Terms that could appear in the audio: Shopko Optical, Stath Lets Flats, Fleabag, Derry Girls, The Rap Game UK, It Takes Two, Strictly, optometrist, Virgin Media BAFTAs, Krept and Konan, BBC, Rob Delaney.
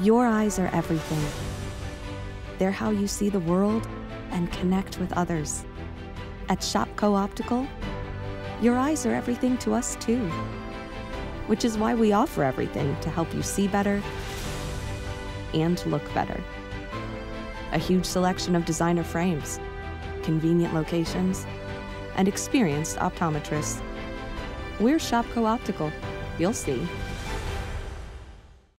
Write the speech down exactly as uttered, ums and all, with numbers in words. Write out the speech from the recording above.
Your eyes are everything. They're how you see the world and connect with others. At Shopko Optical, your eyes are everything to us too, which is why we offer everything to help you see better and look better. A huge selection of designer frames, convenient locations, and experienced optometrists. We're Shopko Optical. You'll see.